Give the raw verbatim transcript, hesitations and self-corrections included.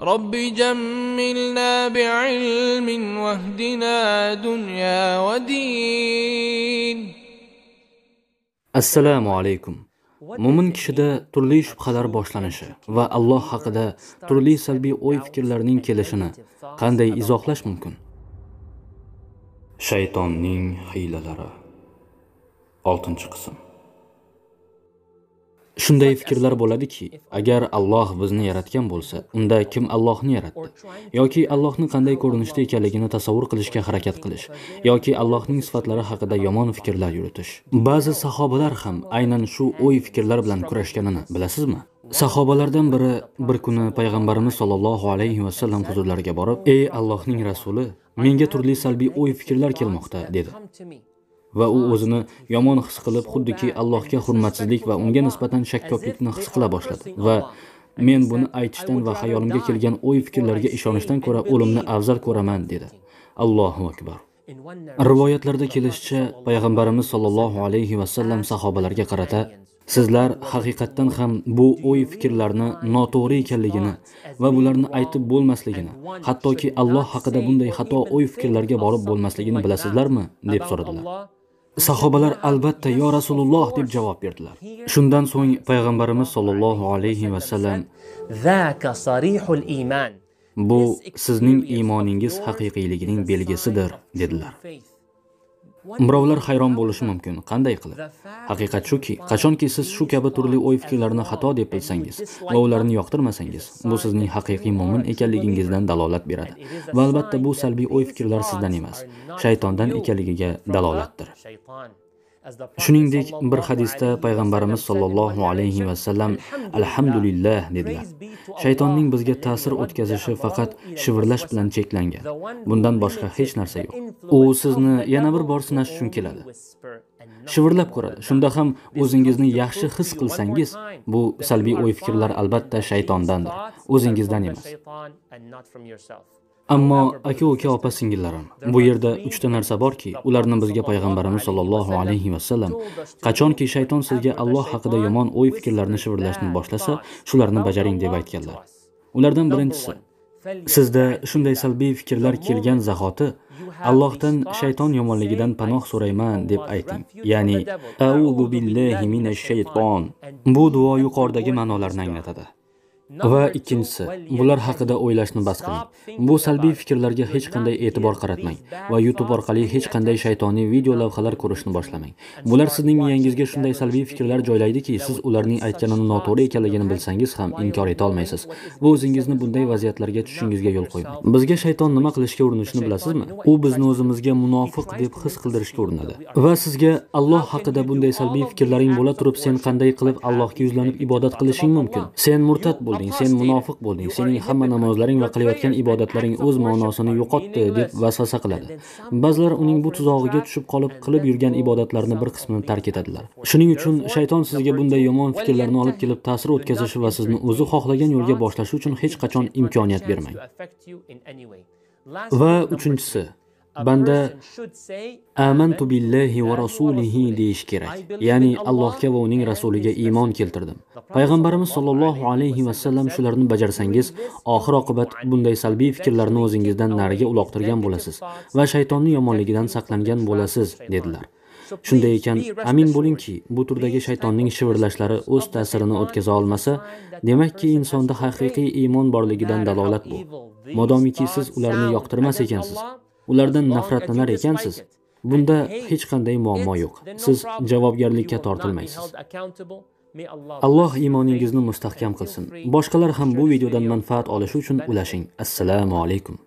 رب جملنا بعلم واهدنا دنيا ودين. السلام عليكم. Mo'min kishida turli shubhalar boshlanishi va Alloh haqida turli salbiy o'y-fikrlarning kelishini qanday izohlash mumkin? Shaytonning hiylalari. oltinchi qism. Shunday fikrlar bo'ladiki, agar Alloh bizni yaratgan bo'lsa, unda kim Allohni yaratdi? Yoki Allohning qanday ko'rinishda ekanligini tasavvur qilishga harakat qilish, yoki Allohning sifatlari haqida yomon fikrlar yuritish. Ba'zi sahobalar ham aynan shu o'y-fikrlar bilan kurashganini bilasizmi? Sahobalardan biri bir kuni payg'ambarimiz sollallohu alayhi va sallam huzurlariga borib, "Ey Allohning rasuli, menga turli salbiy o'y-fikrlar kelmoqda", dedi. Va u o'zini yomon his qilib, xuddiki Allohga hurmatsizlik va unga nisbatan shakkoklikni his qila boshladi va men buni aytishdan va xayolimga kelgan o'y fikrlarga ishonishdan ko'ra o'limni afzal ko'raman, dedi. Allohu akbar. Rivoyatlarda kelishicha, payg'ambarimiz sollallohu alayhi va sallam sahobalarga qarata, sizlar haqiqatan ham bu o'y fikrlarni noto'g'ri ekanligini va ularni aytib bo'lmasligini, hattoki Alloh haqida bunday xato o'y fikrlarga borib bo'lmasligini bilasizlarmi, deb so'radilar. Sahobalar albatta "Ya Rasululloh" deb javob berdilar. Shundan so'ng payg'ambarimiz sollallohu alayhi va sallam "Zaka sarihul iymon", bu sizning iymoningiz haqiqiyligining belgisidir, dedilar. Birovlar hayron bo'lishi mumkin, qanday qilib? Haqiqat shuki, qachonki siz shu kabi turli o'y-fikrlarni xato deb bilsangiz va ularni yoqtirmasangiz, bu sizning haqiqiy mo'min ekanligingizdan dalolat beradi. Va albatta bu salbiy o'y-fikrlar sizdan emas, shaytondan ekanligiga dalolatdir. Shuningdek, bir hadisda payg'ambarimiz sollallohu alayhi va sallam "Alhamdulillah" dedilar. Shaytonning bizga ta'sir o'tkazishi faqat shivirlash bilan cheklangan. Bundan boshqa hech narsa yo'q. U sizni yana bir bor sinash uchun keladi. Shivirlab ko'radi. Shunda ham o'zingizni yaxshi his qilsangiz, bu salbiy o'y-fikrlar albatta shaytondandir, o'zingizdan emas. Ammo aka-uka opa-singillarim, bu yerda uchta narsa borki, ularni bizga payg'ambarimiz sollallohu alayhi va sallam qachonki shayton sizga Alloh haqida yomon o'y fikrlarni shivirlashni boshlasa, shularni bajaring deb aytganlar. Ulardan birinchisi, sizda shunday salbiy fikrlar kelgan zahoti Allohdan shayton yomonligidan panoh so'rayman deb ayting. Ya'ni "A'udhu billahi minash shayton". Bu duo yuqoridagi ma'nolarni anglatadi. Va ikkinchisi, bular haqida o'ylashni bas qiling. Bu salbiy fikrlarga hech qanday e'tibor qaratmang va YouTube orqali hech qanday shaytoniy video lavhalar ko'rishni boshlamang. Bular sizning miyangizga shunday salbiy fikrlar joylaydiki, siz ularning aytganini noto'g'ri ekanligini bilsangiz ham inkor eta olmaysiz. Bu o'zingizni bunday vaziyatlarga tushishingizga yo'l qo'ymang. Bizga shayton nima qilishga urinishini bilasizmi? U bizni o'zimizga munofiq deb his qildirishga urinadi. Va sizga Alloh haqida bunday salbiy fikrlaring bo'la turib, sen qanday qilib Allohga yuzlanib ibodat qilishing mumkin? Sen murtad bo'l, sen munofiq bo'lding, sening hamma namozlaring va qilayotgan ibodatlaring o'z ma'nosini yo'qotdi, deb vasvasa qiladi. Ba'zilar uning bu tuzog'iga tushib qolib, qilib yurgan ibodatlarni bir qismini tark etadilar. Shuning uchun shayton sizga bunday yomon fikrlarni olib kelib ta'sir o'tkazishi va sizni o'zi xohlagan yo'lga boshlashi uchun hech qachon imkoniyat bermang. Va uchinchisi, banda "Amantu billahi va rasulihi" deyish kerak. Ya'ni Allohga va uning rasuliga iymon keltirdim. Payg'ambarimiz sollallohu alayhi va sallam shularni bajarsangiz, oxir oqibat bunday salbiy fikrlarni o'zingizdan nariga uloqtirgan bo'lasiz va shaytonning yomonligidan saqlangan bo'lasiz, dedilar. Shunday ekan, amin bo'lingki, bu turdagi shaytonning shivirlashlari o'z ta'sirini o'tkaza olmasa, demakki insonda haqiqiy iymon borligidan dalolat bu. Modomiki siz ularni yoqtirmas ekansiz, ulardan nafratlanar ekansiz, bunda hech qanday muammo yo'q. Siz javobgarlikka tortilmaysiz. Alloh iymoningizni mustahkam qilsin. Boshqalar ham bu videodan manfaat olishi uchun ulashing. Assalomu alaykum.